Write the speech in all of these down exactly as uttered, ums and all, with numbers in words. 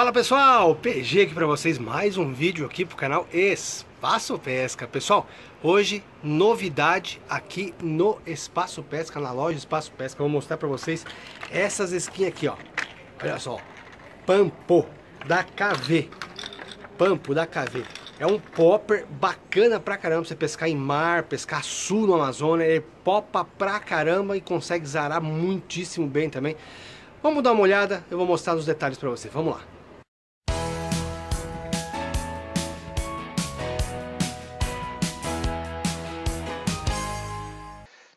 Fala pessoal, P G aqui pra vocês, mais um vídeo aqui pro canal Espaço Pesca. Pessoal, hoje novidade aqui no Espaço Pesca, na loja Espaço Pesca. Eu vou mostrar pra vocês essas skins aqui, ó. Olha só, Pampo da K V. Pampo da K V. É um popper bacana pra caramba, você pescar em mar, pescar sul no Amazonas. Ele popa pra caramba e consegue zarar muitíssimo bem também. Vamos dar uma olhada, eu vou mostrar os detalhes pra você, vamos lá.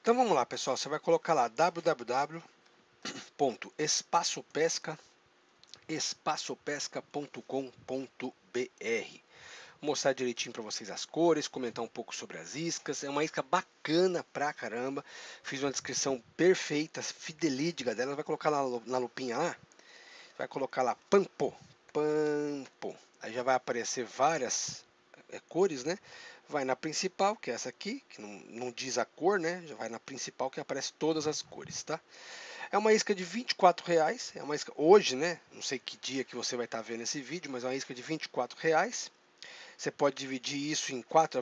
Então vamos lá pessoal, você vai colocar lá w w w ponto espaço pesca ponto com ponto br. Vou mostrar direitinho para vocês as cores, comentar um pouco sobre as iscas. É uma isca bacana pra caramba, fiz uma descrição perfeita, fidelídica dela. Vai colocar lá na lupinha lá, vai colocar lá Pampo, Pampo, aí já vai aparecer várias é, cores, né? Vai na principal, que é essa aqui, que não, não diz a cor, né? Já vai na principal que aparece todas as cores, tá? É uma isca de vinte e quatro reais, é uma isca, hoje, né? Não sei que dia que você vai estar tá vendo esse vídeo, mas é uma isca de vinte e quatro reais. Você pode dividir isso em quatro,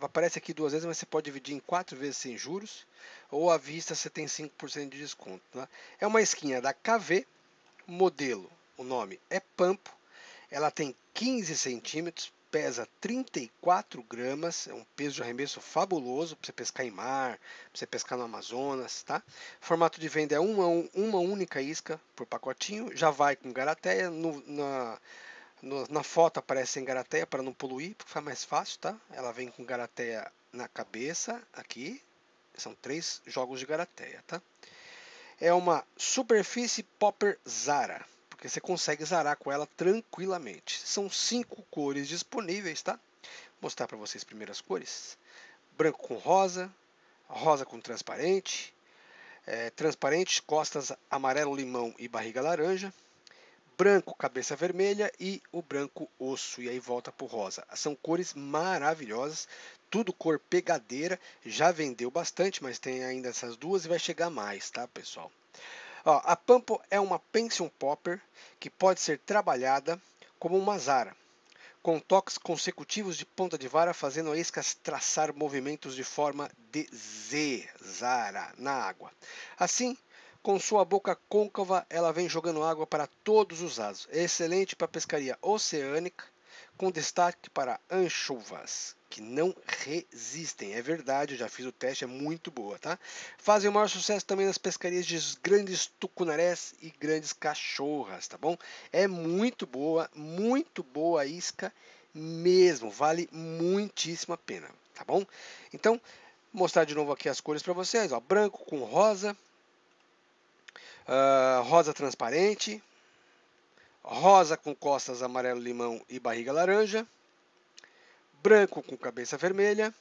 aparece aqui duas vezes, mas você pode dividir em quatro vezes sem juros, ou à vista você tem cinco por cento de desconto, tá? É uma isquinha da K V, modelo, o nome é Pampo, ela tem quinze centímetros, pesa trinta e quatro gramas, é um peso de arremesso fabuloso para você pescar em mar, para você pescar no Amazonas, tá? Formato de venda é uma, uma única isca por pacotinho, já vai com garateia no, na... Na foto aparece sem garateia para não poluir, porque fica mais fácil, tá? Ela vem com garateia na cabeça, aqui. São três jogos de garateia, tá? É uma superfície popper Zara, porque você consegue zarar com ela tranquilamente. São cinco cores disponíveis, tá? Vou mostrar para vocês as primeiras cores. Branco com rosa, rosa com transparente, é, transparente, costas amarelo, limão e barriga laranja. Branco, cabeça vermelha e o branco osso, e aí volta pro rosa. São cores maravilhosas, tudo cor pegadeira, já vendeu bastante, mas tem ainda essas duas e vai chegar mais, tá pessoal? Ó, a Pampo é uma Pencil Popper que pode ser trabalhada como uma Zara, com toques consecutivos de ponta de vara, fazendo a isca traçar movimentos de forma de Z, Zara, na água. Assim, com sua boca côncava, ela vem jogando água para todos os lados. É excelente para pescaria oceânica, com destaque para anchovas, que não resistem. É verdade, eu já fiz o teste, é muito boa, tá? Fazem o maior sucesso também nas pescarias de grandes tucunarés e grandes cachorras, tá bom? É muito boa, muito boa a isca mesmo. Vale muitíssima pena, tá bom? Então, vou mostrar de novo aqui as cores para vocês, ó. Branco com rosa. Uh, rosa transparente, rosa com costas amarelo, limão e barriga laranja, branco com cabeça vermelha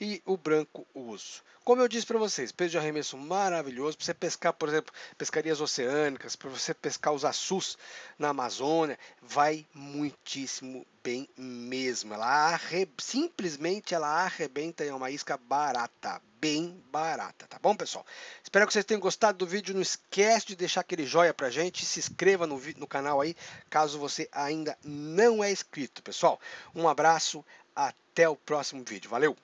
e o branco osso. Como eu disse para vocês, peso de arremesso maravilhoso para você pescar, por exemplo, pescarias oceânicas, para você pescar os açus na Amazônia, vai muitíssimo bem mesmo. Ela arre... simplesmente ela arrebenta, é uma isca barata, bem barata, tá bom pessoal? Espero que vocês tenham gostado do vídeo, não esquece de deixar aquele joia pra gente, se inscreva no, no canal aí, caso você ainda não é inscrito, pessoal. Um abraço, até o próximo vídeo, valeu!